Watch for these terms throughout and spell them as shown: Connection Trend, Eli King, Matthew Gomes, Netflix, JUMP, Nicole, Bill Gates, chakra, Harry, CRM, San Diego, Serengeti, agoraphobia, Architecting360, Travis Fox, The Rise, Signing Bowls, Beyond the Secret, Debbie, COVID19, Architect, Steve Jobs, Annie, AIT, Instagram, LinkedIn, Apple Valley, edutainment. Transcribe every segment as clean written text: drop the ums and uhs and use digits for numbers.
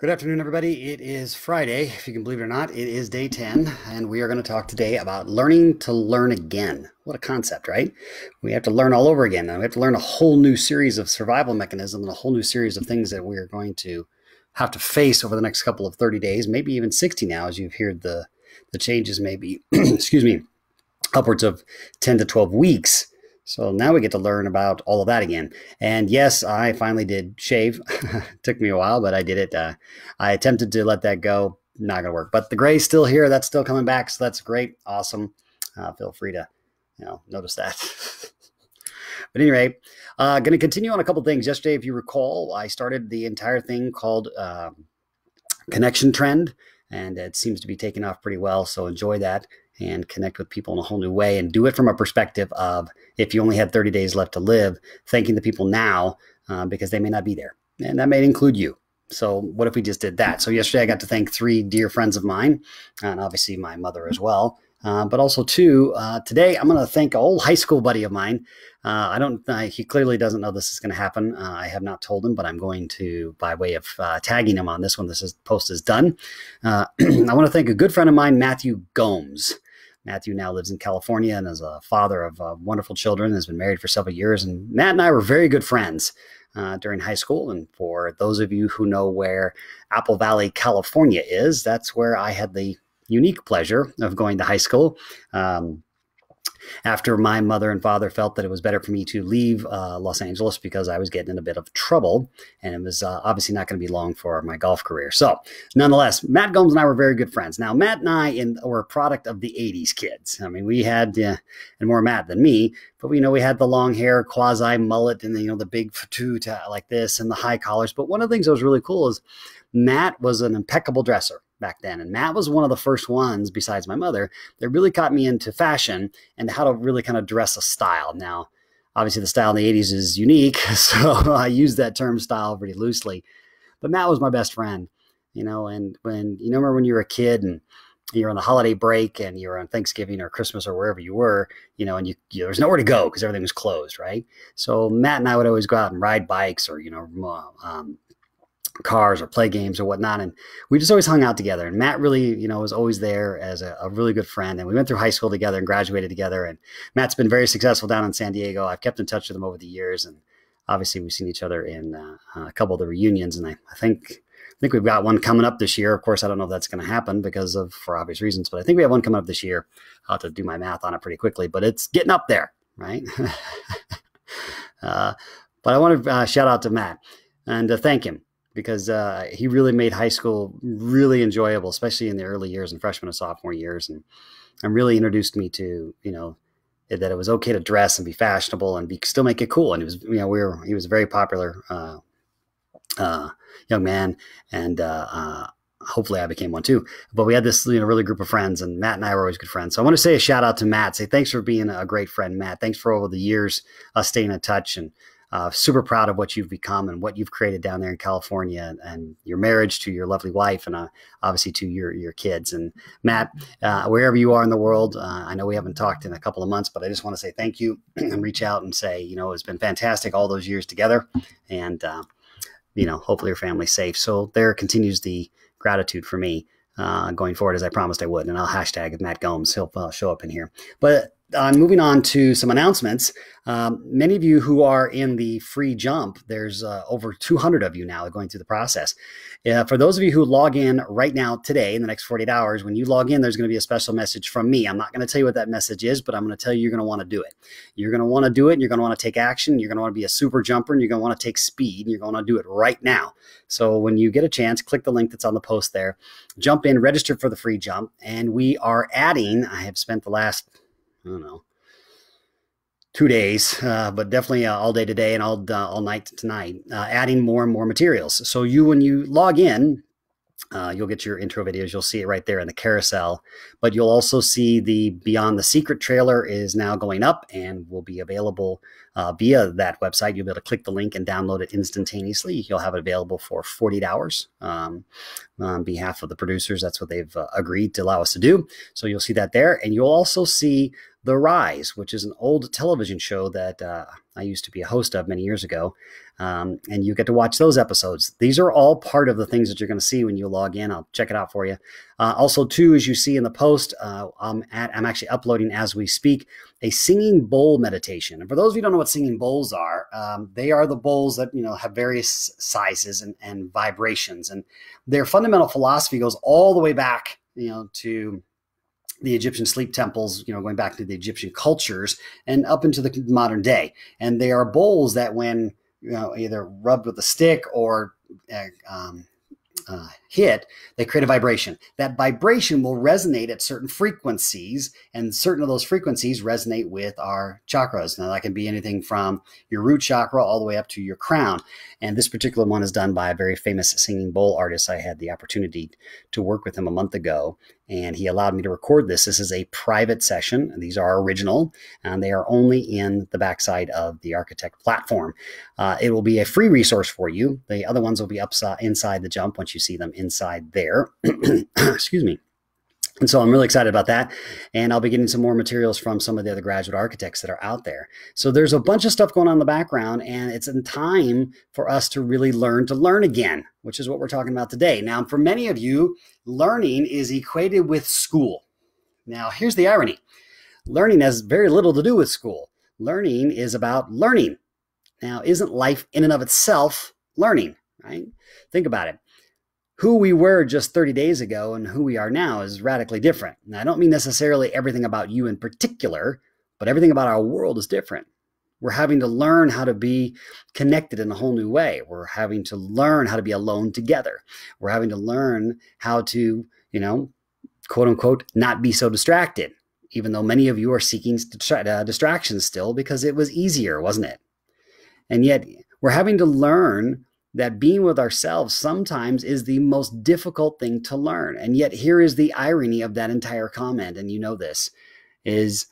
Good afternoon, everybody. It is Friday, if you can believe it or not. It is day 10, and we are going to talk today about learning to learn again. What a concept, right? We have to learn all over again, and we have to learn a whole new series of survival mechanisms and a whole new series of things that we are going to have to face over the next couple of 30 days, maybe even 60 now, as you've heard the changes maybe, excuse me, upwards of 10 to 12 weeks. So now we get to learn about all of that again. And yes, I finally did shave. Took me a while, but I did it. I attempted to let that go. Not going to work. But the gray's still here. That's still coming back. So that's great. Awesome. Feel free to notice that. But anyway, going to continue on a couple things. Yesterday, if you recall, I started the entire thing called Connection Trend. And it seems to be taking off pretty well. So enjoy that. And connect with people in a whole new way, and do it from a perspective of, if you only had 30 days left to live, thanking the people now because they may not be there. And that may include you. So what if we just did that? So yesterday I got to thank 3 dear friends of mine, and obviously my mother as well. But also too, today I'm going to thank an old high school buddy of mine. He clearly doesn't know this is going to happen. I have not told him, but I'm going to, by way of tagging him on this when this post is done. I want to thank a good friend of mine, Matthew Gomes. Matthew now lives in California and is a father of wonderful children, has been married for several years. And Matt and I were very good friends during high school. And for those of you who know where Apple Valley, California is, that's where I had the unique pleasure of going to high school. After my mother and father felt that it was better for me to leave Los Angeles because I was getting in a bit of trouble, and it was obviously not going to be long for my golf career. So nonetheless, Matt Gomes and I were very good friends. Now, Matt and I were a product of the 80s kids. I mean, we had, and more Matt than me, but we had the long hair, quasi mullet, and the big fatu like this and the high collars. But one of the things that was really cool is Matt was an impeccable dresser back then. And Matt was one of the first ones, besides my mother, that really caught me into fashion and how to really kind of dress a style. Now, obviously the style in the 80s is unique, so I use that term style pretty loosely. But Matt was my best friend, and when, remember when you were a kid and you're on the holiday break and you're on Thanksgiving or Christmas or wherever you were, and there was nowhere to go because everything was closed, right? So Matt and I would always go out and ride bikes or, cars or play games or whatnot. And we just always hung out together. And Matt really, was always there as a really good friend. And we went through high school together and graduated together. And Matt's been very successful down in San Diego. I've kept in touch with him over the years. And obviously we've seen each other in a couple of the reunions. And I think we've got one coming up this year. Of course, I don't know if that's going to happen for obvious reasons, but I think we have one coming up this year. I'll have to do my math on it pretty quickly, but it's getting up there, right? But I want to shout out to Matt and thank him, because he really made high school really enjoyable, especially in the early years and freshman and sophomore years. And really introduced me to, that it was okay to dress and be fashionable and still make it cool. And it was, he was a very popular young man. And hopefully I became one too. But we had this really group of friends, and Matt and I were always good friends. So I want to say a shout out to Matt. Say thanks for being a great friend, Matt. Thanks for over the years staying in touch, and super proud of what you've become and what you've created down there in California, and your marriage to your lovely wife, and obviously to your kids. And Matt, wherever you are in the world, I know we haven't talked in a couple of months, but I just want to say thank you and reach out and say, it's been fantastic all those years together, and, hopefully your family's safe. So there continues the gratitude for me going forward, as I promised I would. And I'll hashtag Matt Gomes. He'll show up in here. But moving on to some announcements. Many of you who are in the free JUMP, there's over 200 of you now going through the process. For those of you who log in right now today, in the next 48 hours, when you log in, there's going to be a special message from me. I'm not going to tell you what that message is, but I'm going to tell you you're going to want to do it. You're going to want to do it, and you're going to want to take action. You're going to want to be a super jumper, and you're going to want to take speed, and you're going to do it right now. So when you get a chance, click the link that's on the post there. Jump in, register for the free JUMP, and we are adding, I have spent the last, 2 days, but definitely all day today and all night tonight, adding more and more materials. So when you log in, you'll get your intro videos. You'll see it right there in the carousel, but you'll also see the Beyond the Secret trailer is now going up and will be available via that website. You'll be able to click the link and download it instantaneously. You'll have it available for 48 hours. On behalf of the producers, that's what they've agreed to allow us to do. So you'll see that there. And you'll also see The Rise, which is an old television show that I used to be a host of many years ago, and you get to watch those episodes. These are all part of the things that you're going to see when you log in. I'll check it out for you. Also, too, as you see in the post, I'm actually uploading as we speak a singing bowl meditation. And for those of you who don't know what singing bowls are, they are the bowls that have various sizes and vibrations. And their fundamental philosophy goes all the way back, to the Egyptian sleep temples, going back to the Egyptian cultures and up into the modern day. And they are bowls that when, either rubbed with a stick or hit, they create a vibration. That vibration will resonate at certain frequencies, and certain of those frequencies resonate with our chakras. Now that can be anything from your root chakra all the way up to your crown. And this particular one is done by a very famous singing bowl artist. I had the opportunity to work with him a month ago, and he allowed me to record this. This is a private session. These are original, and they are only in the backside of the Architect platform. It will be a free resource for you. The other ones will be inside the JUMP once you see them inside there. Excuse me. And so I'm really excited about that. And I'll be getting some more materials from some of the other graduate architects that are out there. So there's a bunch of stuff going on in the background, and it's in time for us to really learn to learn again, which is what we're talking about today. Now, for many of you, learning is equated with school. Now, here's the irony. Learning has very little to do with school. Learning is about learning. Now, isn't life in and of itself learning, right? Think about it. Who we were just 30 days ago and who we are now is radically different. And I don't mean necessarily everything about you in particular, but everything about our world is different. We're having to learn how to be connected in a whole new way. We're having to learn how to be alone together. We're having to learn how to, quote unquote, not be so distracted, even though many of you are seeking distractions still because it was easier, wasn't it? And yet we're having to learn that being with ourselves sometimes is the most difficult thing to learn. And yet here is the irony of that entire comment, and this, is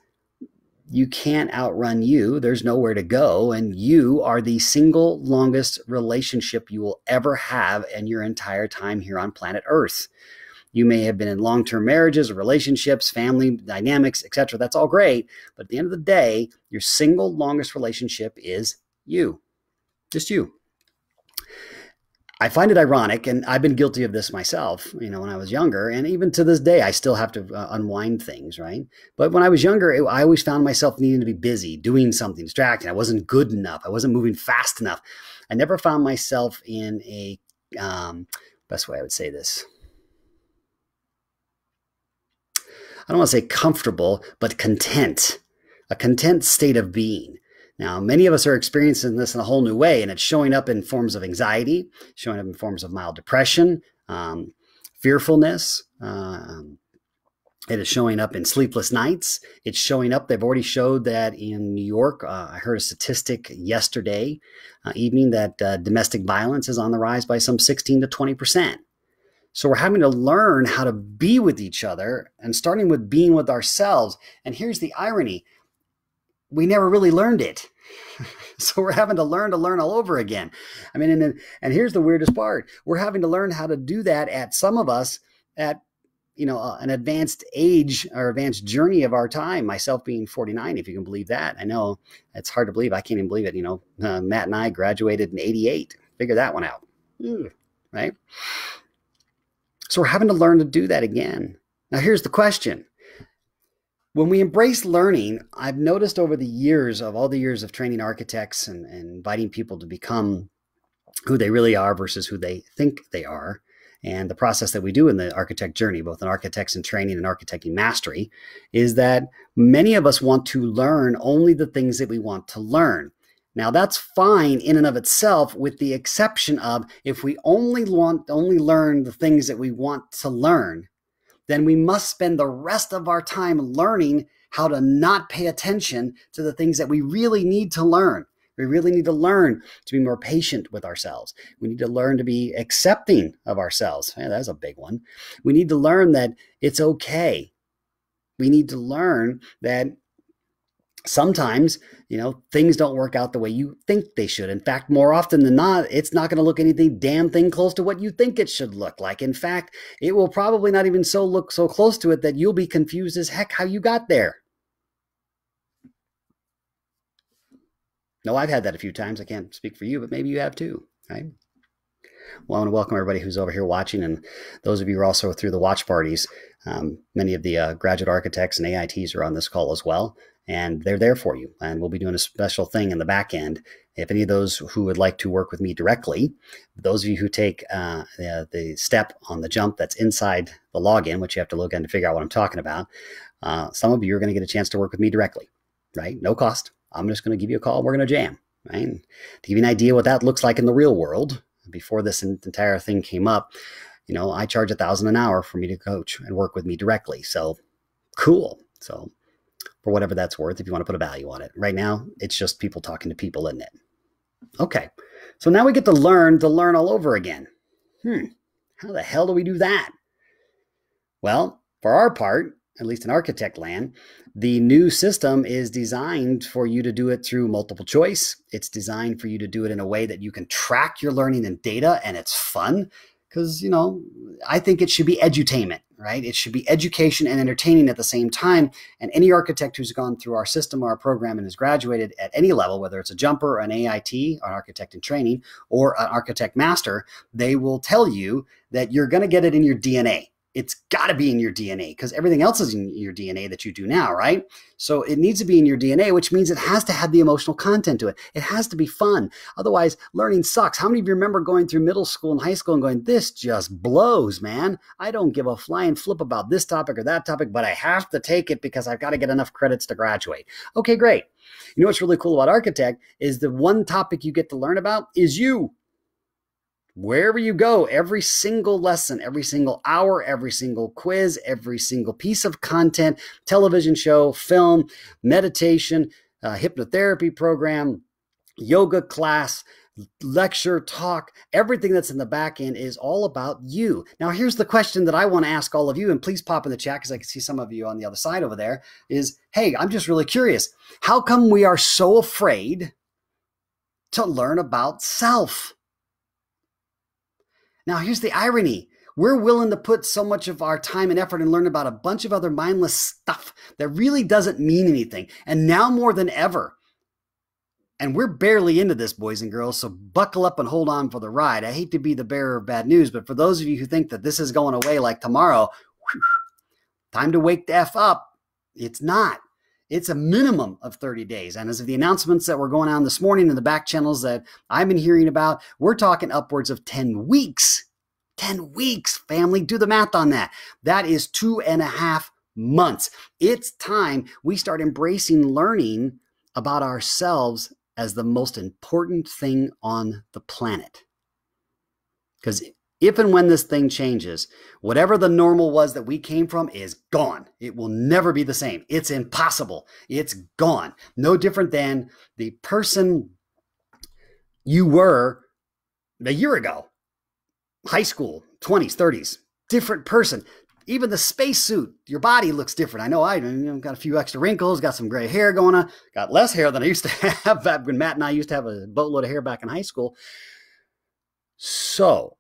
you can't outrun you. There's nowhere to go, and you are the single longest relationship you will ever have in your entire time here on planet Earth. You may have been in long-term marriages, relationships, family dynamics, etc. That's all great, but at the end of the day, your single longest relationship is you, just you. I find it ironic, and I've been guilty of this myself, when I was younger, and even to this day, I still have to unwind things, right? But when I was younger, I always found myself needing to be busy, doing something, distracting. I wasn't good enough. I wasn't moving fast enough. I never found myself in a, best way I would say this, I don't want to say comfortable, but content, a content state of being. Now, many of us are experiencing this in a whole new way, and it's showing up in forms of anxiety, showing up in forms of mild depression, fearfulness. It is showing up in sleepless nights. It's showing up. They've already showed that in New York. I heard a statistic yesterday evening that domestic violence is on the rise by some 16 to 20%. So we're having to learn how to be with each other, and starting with being with ourselves. And here's the irony. We never really learned it. So we're having to learn all over again. I mean, and here's the weirdest part. We're having to learn how to do that, at some of us, at, an advanced age or advanced journey of our time, myself being 49, if you can believe that. I know it's hard to believe. I can't even believe it. Matt and I graduated in 88. Figure that one out. Right? So we're having to learn to do that again. Now, here's the question. When we embrace learning, I've noticed over the years of all the years of training architects and inviting people to become who they really are versus who they think they are, and the process that we do in the architect journey, both in Architects in Training and Architecting Mastery, is that many of us want to learn only the things that we want to learn. Now, that's fine in and of itself, with the exception of if we only learn the things that we want to learn, then we must spend the rest of our time learning how to not pay attention to the things that we really need to learn. We really need to learn to be more patient with ourselves. We need to learn to be accepting of ourselves. Yeah, that's a big one. We need to learn that it's okay. We need to learn that sometimes, things don't work out the way you think they should. In fact, more often than not, it's not going to look anything damn thing close to what you think it should look like. In fact, it will probably not even look so close to it that you'll be confused as heck how you got there. No, I've had that a few times. I can't speak for you, but maybe you have too, right? Well, I want to welcome everybody who's over here watching, and those of you who are also through the watch parties. Many of the graduate architects and AITs are on this call as well, and they're there for you. And we'll be doing a special thing in the back end. If any of those who would like to work with me directly, those of you who take the step on the JUMP that's inside the login, which you have to log in to figure out what I'm talking about, some of you are going to get a chance to work with me directly, right? No cost. I'm just going to give you a call. We're going to jam, right? And to give you an idea what that looks like in the real world, before this entire thing came up, you know, I charge $1,000 an hour for me to coach and work with me directly. So cool. So for whatever that's worth, if you want to put a value on it. Right now, it's just people talking to people, isn't it? Okay, so now we get to learn all over again. How the hell do we do that? Well, for our part, at least in architect land, the new system is designed for you to do it through multiple choice. It's designed for you to do it in a way that you can track your learning and data, and it's fun because, you know, I think it should be edutainment, right? It should be education and entertaining at the same time. And any architect who's gone through our system or our program and has graduated at any level, whether it's a jumper or an AIT, an architect in training, or an architect master, they will tell you that you're going to get it in your DNA. It's got to be in your DNA because everything else is in your DNA that you do now, right? So it needs to be in your DNA, which means it has to have the emotional content to it. It has to be fun. Otherwise, learning sucks. How many of you remember going through middle school and high school and going, this just blows, man. I don't give a flying flip about this topic or that topic, but I have to take it because I've got to get enough credits to graduate. Okay, great. You know what's really cool about Architect is the one topic you get to learn about is you. Wherever you go, every single lesson, every single hour, every single quiz, every single piece of content, television show, film, meditation, hypnotherapy program, yoga class, lecture, talk, everything that's in the back end is all about you. Now, here's the question that I want to ask all of you, and please pop in the chat because I can see some of you on the other side over there, is, hey, I'm just really curious. How come we are so afraid to learn about self? Now, here's the irony. We're willing to put so much of our time and effort and learn about a bunch of other mindless stuff that really doesn't mean anything. And now more than ever, and we're barely into this, boys and girls, so buckle up and hold on for the ride. I hate to be the bearer of bad news, but for those of you who think that this is going away like tomorrow, whew, time to wake the F up. It's not. It's a minimum of 30 days. And as of the announcements that were going on this morning in the back channels that I've been hearing about, we're talking upwards of 10 weeks. 10 weeks, family. Do the math on that. That is 2.5 months. It's time we start embracing learning about ourselves as the most important thing on the planet. Because if and when this thing changes, whatever the normal was that we came from is gone. It will never be the same. It's impossible. It's gone. No different than the person you were a year ago. High school, 20s, 30s, different person. Even the spacesuit, your body looks different. I know I got a few extra wrinkles, got some gray hair going on, got less hair than I used to have back when Matt and I used to have a boatload of hair back in high school. So,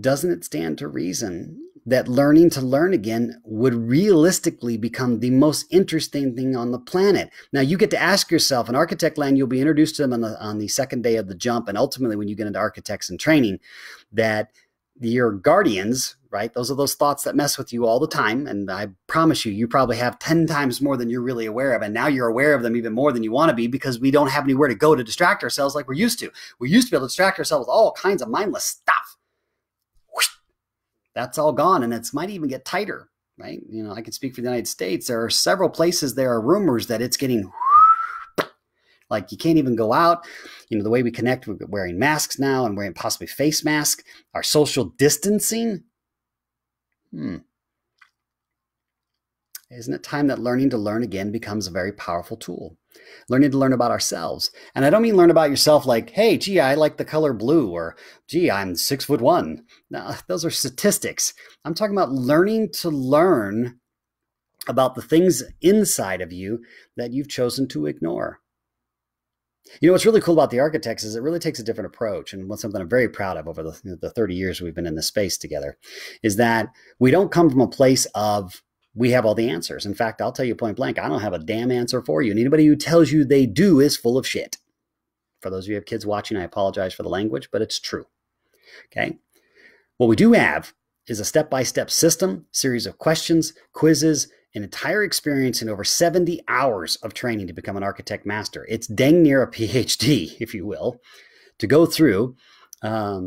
doesn't it stand to reason that learning to learn again would realistically become the most interesting thing on the planet? Now, you get to ask yourself, in architect land, you'll be introduced to them on the second day of the JUMP, and ultimately when you get into architects and training, that your guardians, right? Those are those thoughts that mess with you all the time. And I promise you, you probably have 10 times more than you're really aware of. And now you're aware of them even more than you want to be because we don't have anywhere to go to distract ourselves like we're used to. We used to be able to distract ourselves with all kinds of mindless stuff. That's all gone, and it might even get tighter, right? You know, I can speak for the United States. There are several places there are rumors that it's getting like you can't even go out. You know, the way we connect, we're wearing masks now and wearing possibly face masks. Our social distancing. Isn't it time that learning to learn again becomes a very powerful tool? Learning to learn about ourselves. And I don't mean learn about yourself like, hey, gee, I like the color blue, or gee, I'm 6'1". No, those are statistics. I'm talking about learning to learn about the things inside of you that you've chosen to ignore. You know, what's really cool about the architects is it really takes a different approach. And what's something I'm very proud of over the 30 years we've been in this space together is that we don't come from a place of, we have all the answers. In fact, I'll tell you point blank, I don't have a damn answer for you. And anybody who tells you they do is full of shit. For those of you who have kids watching, I apologize for the language, but it's true. Okay. What we do have is a step-by-step system, series of questions, quizzes, an entire experience in over 70 hours of training to become an architect master. It's dang near a PhD, if you will, to go through and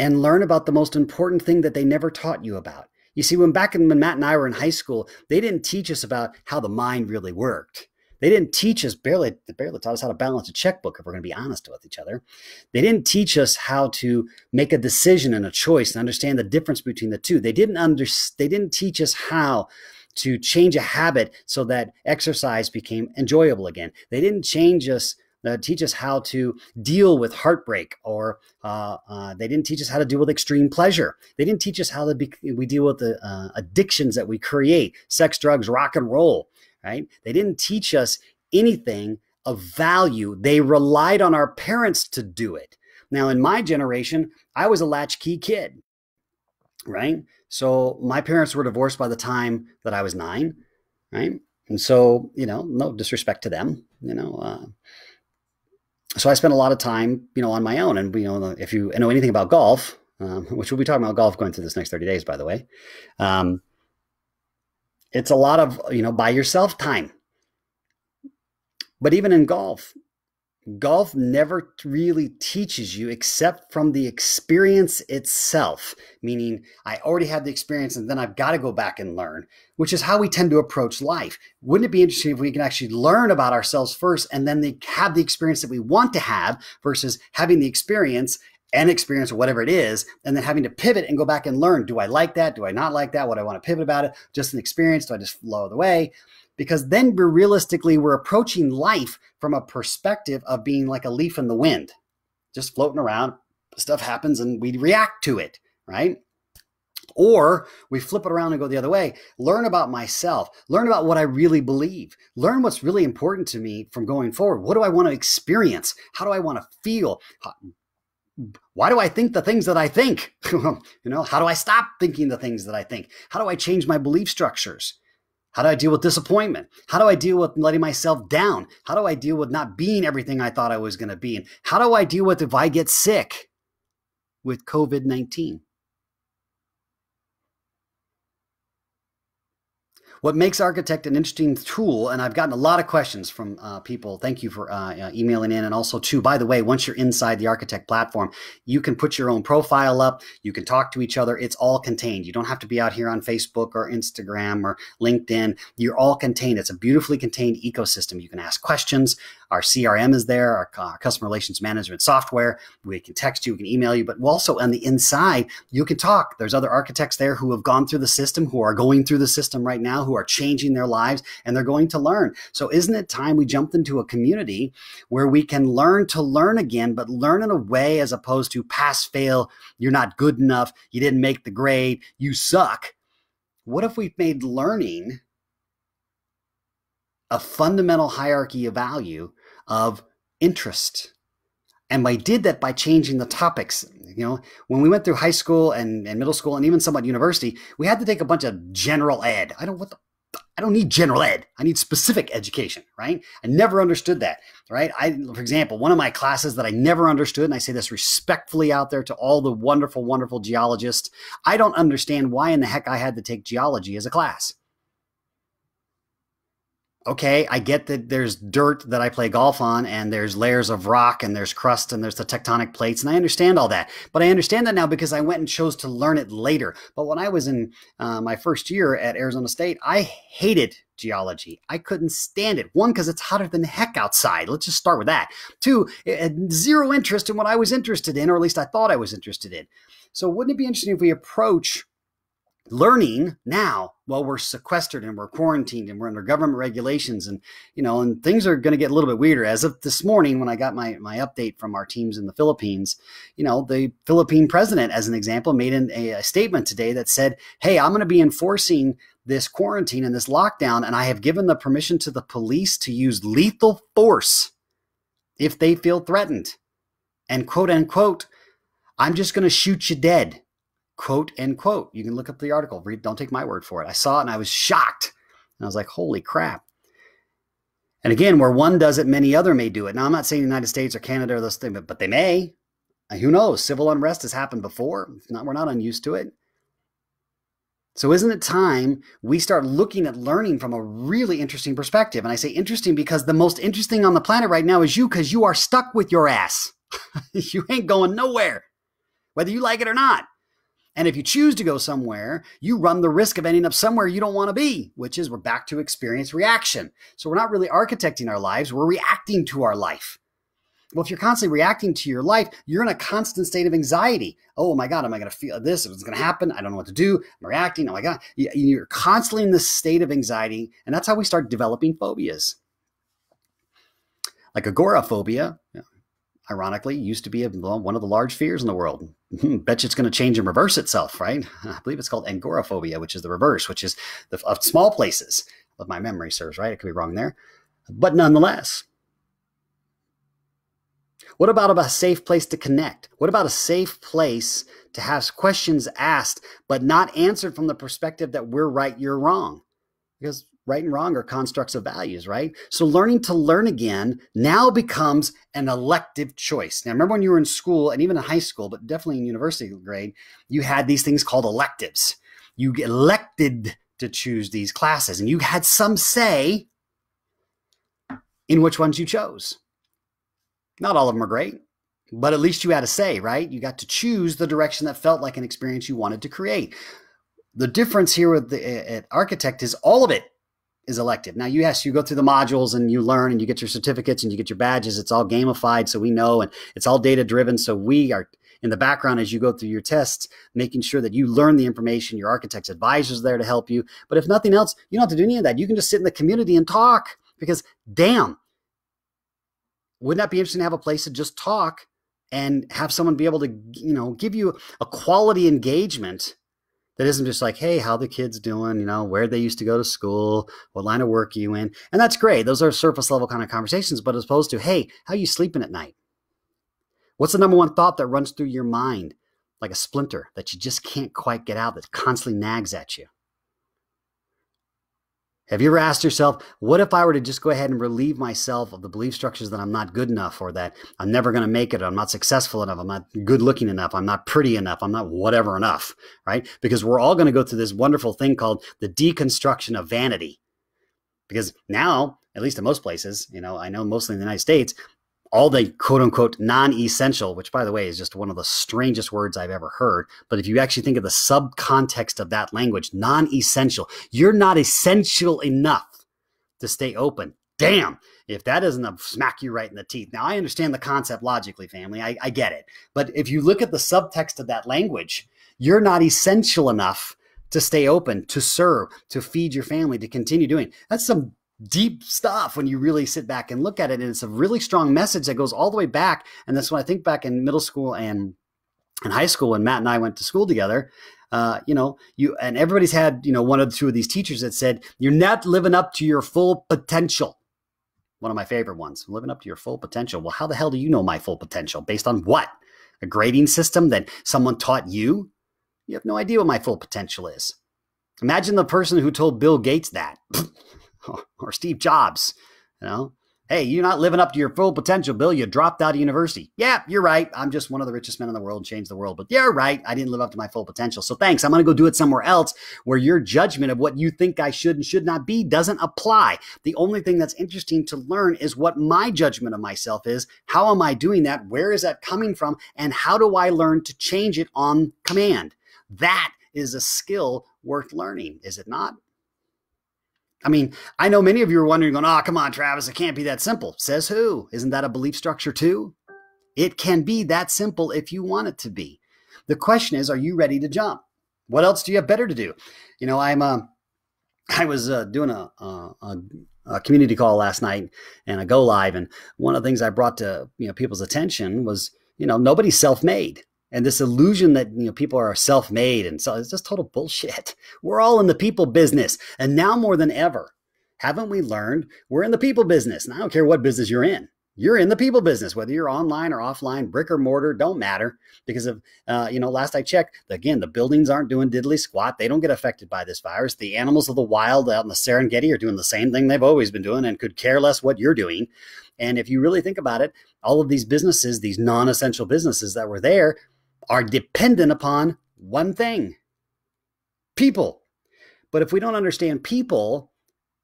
learn about the most important thing that they never taught you about. You see, when Matt and I were in high school, they didn't teach us about how the mind really worked. They didn't teach us, barely taught us how to balance a checkbook, if we're going to be honest with each other. They didn't teach us how to make a decision and a choice and understand the difference between the two. They didn't teach us how to change a habit so that exercise became enjoyable again. They didn't teach us how to deal with heartbreak, or they didn't teach us how to deal with extreme pleasure. They didn't teach us how to we deal with the addictions that we create, sex, drugs, rock and roll. Right? They didn't teach us anything of value. They relied on our parents to do it. Now, in my generation, I was a latchkey kid, right? So my parents were divorced by the time that I was 9, right? And so, you know, no disrespect to them, you know. So I spent a lot of time, you know, on my own. And, you know, if you know anything about golf, which we'll be talking about golf going through this next 30 days, by the way, it's a lot of, you know, by yourself time. But even in golf, golf never really teaches you except from the experience itself, meaning I already have the experience and then I've got to go back and learn, which is how we tend to approach life. Wouldn't it be interesting if we can actually learn about ourselves first and then have the experience that we want to have, versus having the experience and experience, or whatever it is, and then having to pivot and go back and learn. Do I like that? Do I not like that? What do I want to pivot about it? Just an experience? Do I just flow the way? Because then we're approaching life from a perspective of being like a leaf in the wind, just floating around, stuff happens and we react to it, right? Or we flip it around and go the other way. Learn about myself. Learn about what I really believe. Learn what's really important to me from going forward. What do I want to experience? How do I want to feel? Why do I think the things that I think? You know, how do I stop thinking the things that I think? How do I change my belief structures? How do I deal with disappointment? How do I deal with letting myself down? How do I deal with not being everything I thought I was going to be? And how do I deal with if I get sick with COVID-19? What makes Architect an interesting tool, and I've gotten a lot of questions from people. Thank you for emailing in. And also, too, by the way, once you're inside the Architect platform, you can put your own profile up. You can talk to each other. It's all contained. You don't have to be out here on Facebook or Instagram or LinkedIn. You're all contained. It's a beautifully contained ecosystem. You can ask questions. Our CRM is there, our customer relations management software. We can text you, we can email you, but also on the inside, you can talk. There's other architects there who have gone through the system, who are going through the system right now, who are changing their lives, and they're going to learn. So isn't it time we jumped into a community where we can learn to learn again, but learn in a way as opposed to pass, fail, you're not good enough, you didn't make the grade, you suck. What if we've made learning a fundamental hierarchy of value of interest? And I did that by changing the topics. You know, when we went through high school and middle school and even somewhat university, we had to take a bunch of general ed. I don't need general ed. I need specific education, right? I never understood that, right? For example, one of my classes that I never understood, and I say this respectfully out there to all the wonderful, wonderful geologists, I don't understand why in the heck I had to take geology as a class. Okay, I get that there's dirt that I play golf on, and there's layers of rock, and there's crust, and there's the tectonic plates, and I understand all that. But I understand that now because I went and chose to learn it later. But when I was in my first year at Arizona State, I hated geology. I couldn't stand it. One, because it's hotter than heck outside. Let's just start with that. Two, it had zero interest in what I was interested in, or at least I thought I was interested in. So wouldn't it be interesting if we approach learning now while we're sequestered and we're quarantined and we're under government regulations, and you know, and things are going to get a little bit weirder. As of this morning, when I got my update from our teams in the Philippines, you know, the Philippine president, as an example, made a statement today that said, hey, I'm going to be enforcing this quarantine and this lockdown, and I have given the permission to the police to use lethal force if they feel threatened. And quote unquote, I'm just going to shoot you dead. Quote, end quote. You can look up the article. Read, don't take my word for it. I saw it and I was shocked. And I was like, holy crap. And again, where one does it, many other may do it. Now, I'm not saying the United States or Canada or those things, but they may. Who knows? Civil unrest has happened before. We're not unused to it. So isn't it time we start looking at learning from a really interesting perspective? And I say interesting because the most interesting on the planet right now is you, because you are stuck with your ass. You ain't going nowhere, whether you like it or not. And if you choose to go somewhere, you run the risk of ending up somewhere you don't want to be, which is we're back to experience reaction. So we're not really architecting our lives. We're reacting to our life. Well, if you're constantly reacting to your life, you're in a constant state of anxiety. Oh my God, am I going to feel this? What's going to happen? I don't know what to do. I'm reacting. Oh my God. You're constantly in this state of anxiety. And that's how we start developing phobias. Like agoraphobia, ironically, used to be one of the large fears in the world. Bet you it's going to change and reverse itself, right? I believe it's called angoraphobia, which is the reverse, which is of small places. If my memory serves right, it could be wrong there. But nonetheless. What about a safe place to connect? What about a safe place to have questions asked, but not answered from the perspective that we're right, you're wrong? Because right and wrong are constructs of values, right? So learning to learn again now becomes an elective choice. Now, remember when you were in school and even in high school, but definitely in university grade, you had these things called electives. You elected to choose these classes and you had some say in which ones you chose. Not all of them are great, but at least you had a say, right? You got to choose the direction that felt like an experience you wanted to create. The difference here with at Architect is all of it is elective. Now, yes, you go through the modules and you learn and you get your certificates and you get your badges. It's all gamified, so we know, and it's all data-driven, so we are in the background as you go through your tests, making sure that you learn the information. Your architect's advisor's there to help you. But if nothing else, you don't have to do any of that. You can just sit in the community and talk because, damn, wouldn't that be interesting to have a place to just talk and have someone be able to, you know, give you a quality engagement that isn't just like, hey, how the kids doing, you know, where they used to go to school, what line of work are you in? And that's great. Those are surface level kind of conversations, but as opposed to, hey, how are you sleeping at night? What's the number one thought that runs through your mind like a splinter that you just can't quite get out, that constantly nags at you? Have you ever asked yourself, what if I were to just go ahead and relieve myself of the belief structures that I'm not good enough, or that I'm never going to make it, or I'm not successful enough, I'm not good looking enough, I'm not pretty enough, I'm not whatever enough, right? Because we're all going to go through this wonderful thing called the deconstruction of vanity. Because now, at least in most places, you know, I know mostly in the United States, all the quote unquote non-essential, which by the way is just one of the strangest words I've ever heard. But if you actually think of the subcontext of that language, non-essential, you're not essential enough to stay open. Damn, if that doesn't smack you right in the teeth. Now, I understand the concept logically, family. I get it. But if you look at the subtext of that language, you're not essential enough to stay open, to serve, to feed your family, to continue doing. That's some deep stuff when you really sit back and look at it. And it's a really strong message that goes all the way back. And that's when I think back in middle school and in high school, when Matt and I went to school together, you know, and everybody's had, you know, one or two of these teachers that said, you're not living up to your full potential. One of my favorite ones, living up to your full potential. Well, how the hell do you know my full potential? Based on what? A grading system that someone taught you? You have no idea what my full potential is. Imagine the person who told Bill Gates that. Or Steve Jobs, you know, hey, you're not living up to your full potential, Bill. You dropped out of university. Yeah, you're right. I'm just one of the richest men in the world and changed the world. But you're right. I didn't live up to my full potential. So thanks. I'm going to go do it somewhere else where your judgment of what you think I should and should not be doesn't apply. The only thing that's interesting to learn is what my judgment of myself is. How am I doing that? Where is that coming from? And how do I learn to change it on command? That is a skill worth learning, is it not? I mean, I know many of you are wondering, going, oh, come on, Travis, it can't be that simple. Says who? Isn't that a belief structure too? It can be that simple if you want it to be. The question is, are you ready to jump? What else do you have better to do? You know, I was doing a community call last night and a go live. And one of the things I brought to, you know, people's attention was, you know, nobody's self-made. And this illusion that, you know, people are self-made, and so it's just total bullshit. We're all in the people business. And now more than ever, haven't we learned we're in the people business? And I don't care what business you're in. You're in the people business, whether you're online or offline, brick or mortar, don't matter, because of, last I checked, again, the buildings aren't doing diddly squat. They don't get affected by this virus. The animals of the wild out in the Serengeti are doing the same thing they've always been doing and could care less what you're doing. And if you really think about it, all of these businesses, these non-essential businesses that were there, are dependent upon one thing, people. But if we don't understand people,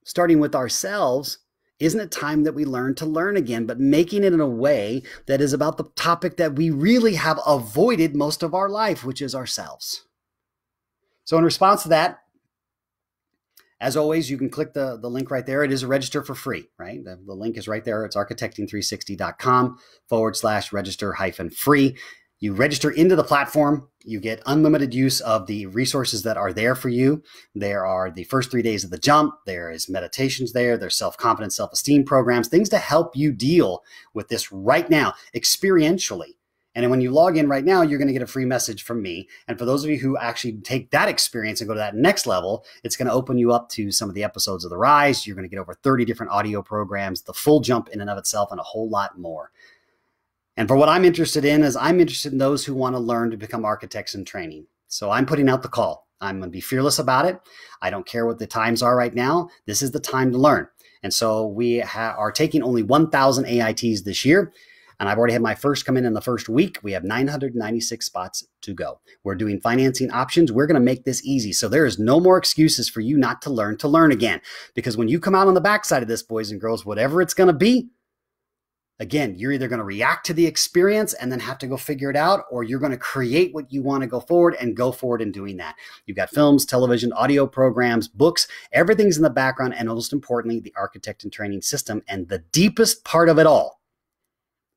starting with ourselves, isn't it time that we learn to learn again, but making it in a way that is about the topic that we really have avoided most of our life, which is ourselves? So in response to that, as always, you can click the link right there. It is a register for free, right? The link is right there. It's architecting360.com/register-free. You register into the platform, you get unlimited use of the resources that are there for you. There are the first 3 days of the jump, there is meditations there, there's self-confidence, self-esteem programs, things to help you deal with this right now, experientially. And when you log in right now, you're going to get a free message from me. And for those of you who actually take that experience and go to that next level, it's going to open you up to some of the episodes of The Rise. You're going to get over 30 different audio programs, the full jump in and of itself, and a whole lot more. And for what I'm interested in is I'm interested in those who want to learn to become architects in training. So I'm putting out the call. I'm going to be fearless about it. I don't care what the times are right now. This is the time to learn. And so we are taking only 1,000 AITs this year. And I've already had my first come in the first week. We have 996 spots to go. We're doing financing options. We're going to make this easy. So there is no more excuses for you not to learn again. Because when you come out on the backside of this, boys and girls, whatever it's going to be, again, you're either going to react to the experience and then have to go figure it out, or you're going to create what you want to go forward in doing that. You've got films, television, audio programs, books, everything's in the background, and most importantly, the architect and training system. And the deepest part of it all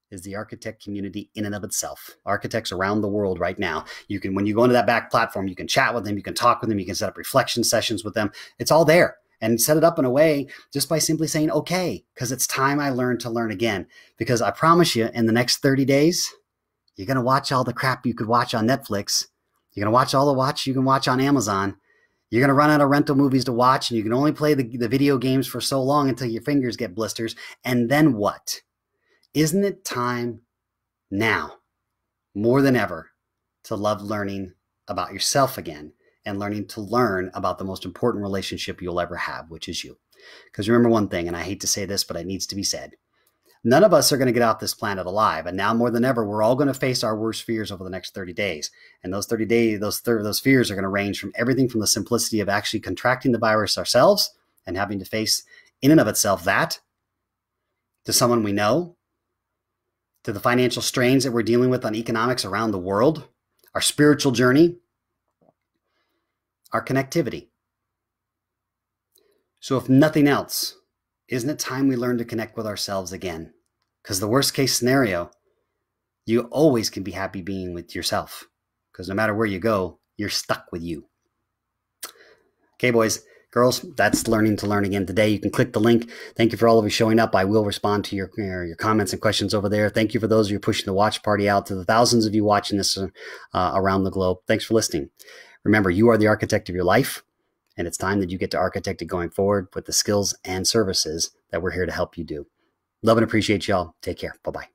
is the architect community in and of itself. Architects around the world right now, you can, when you go into that back platform, you can chat with them, you can talk with them, you can set up reflection sessions with them. It's all there. And set it up in a way just by simply saying, okay, because it's time I learned to learn again. Because I promise you, in the next 30 days, you're going to watch all the crap you could watch on Netflix. You're going to watch all the you can watch on Amazon. You're going to run out of rental movies to watch, and you can only play the video games for so long until your fingers get blisters. And then what? Isn't it time now, more than ever, to love learning about yourself again? And learning to learn about the most important relationship you'll ever have, which is you. Because remember one thing, and I hate to say this, but it needs to be said. None of us are going to get off this planet alive. And now more than ever, we're all going to face our worst fears over the next 30 days. And those 30 days, those fears are going to range from everything from the simplicity of actually contracting the virus ourselves and having to face in and of itself that, to someone we know, to the financial strains that we're dealing with on economics around the world, our spiritual journey, our connectivity. So if nothing else, isn't it time we learn to connect with ourselves again? Because the worst case scenario, you always can be happy being with yourself, because no matter where you go, you're stuck with you. Okay, boys, girls, that's learning to learn again today. You can click the link. Thank you for all of you showing up. I will respond to your comments and questions over there. Thank you for those of you pushing the watch party out to the thousands of you watching this around the globe. Thanks for listening. Remember, you are the architect of your life, and it's time that you get to architect it going forward with the skills and services that we're here to help you do. Love and appreciate y'all. Take care. Bye-bye.